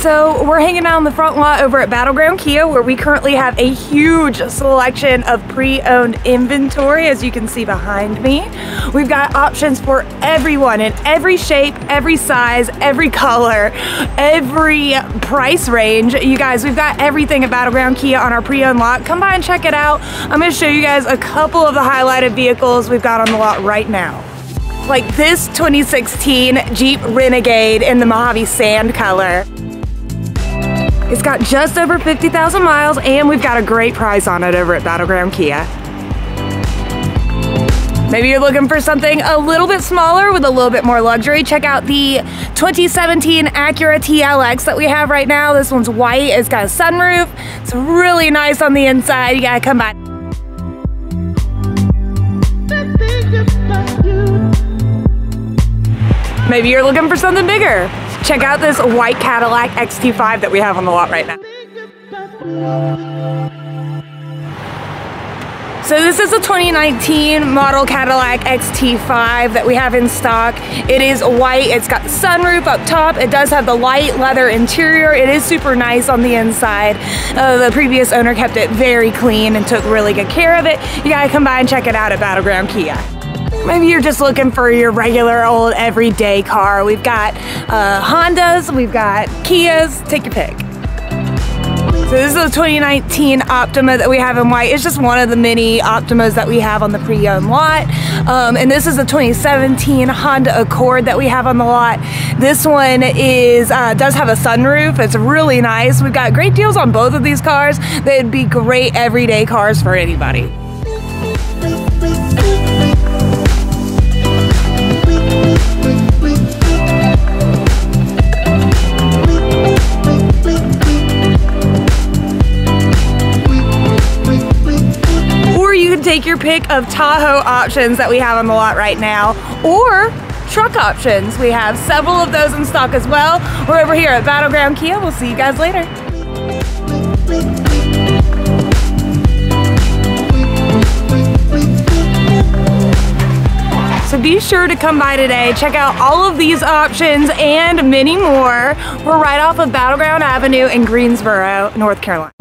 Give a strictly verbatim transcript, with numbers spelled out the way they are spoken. So we're hanging out in the front lot over at Battleground Kia, where we currently have a huge selection of pre-owned inventory, as you can see behind me. We've got options for everyone in every shape, every size, every color, every price range. You guys, we've got everything at Battleground Kia on our pre-owned lot. Come by and check it out. I'm gonna show you guys a couple of the highlighted vehicles we've got on the lot right now. Like this twenty sixteen Jeep Renegade in the Mojave Sand color. It's got just over fifty thousand miles, and we've got a great price on it over at Battleground Kia. Maybe you're looking for something a little bit smaller with a little bit more luxury. Check out the twenty seventeen Acura T L X that we have right now. This one's white, it's got a sunroof. It's really nice on the inside, you gotta come by. Maybe you're looking for something bigger. Check out this white Cadillac X T five that we have on the lot right now. So this is a twenty nineteen model Cadillac X T five that we have in stock. It is white, it's got the sunroof up top. It does have the light leather interior. It is super nice on the inside. Uh, the previous owner kept it very clean and took really good care of it. You gotta come by and check it out at Battleground Kia. Maybe you're just looking for your regular old everyday car. We've got uh, Hondas, we've got Kias, take your pick. So this is a twenty nineteen Optima that we have in white. It's just one of the many Optimas that we have on the pre-owned lot. Um, and this is a twenty seventeen Honda Accord that we have on the lot. This one is uh, does have a sunroof. It's really nice. We've got great deals on both of these cars. They'd be great everyday cars for anybody. Take your pick of Tahoe options that we have on the lot right now, or truck options. We have several of those in stock as well. We're over here at Battleground Kia. We'll see you guys later. So be sure to come by today. Check out all of these options and many more. We're right off of Battleground Avenue in Greensboro, North Carolina.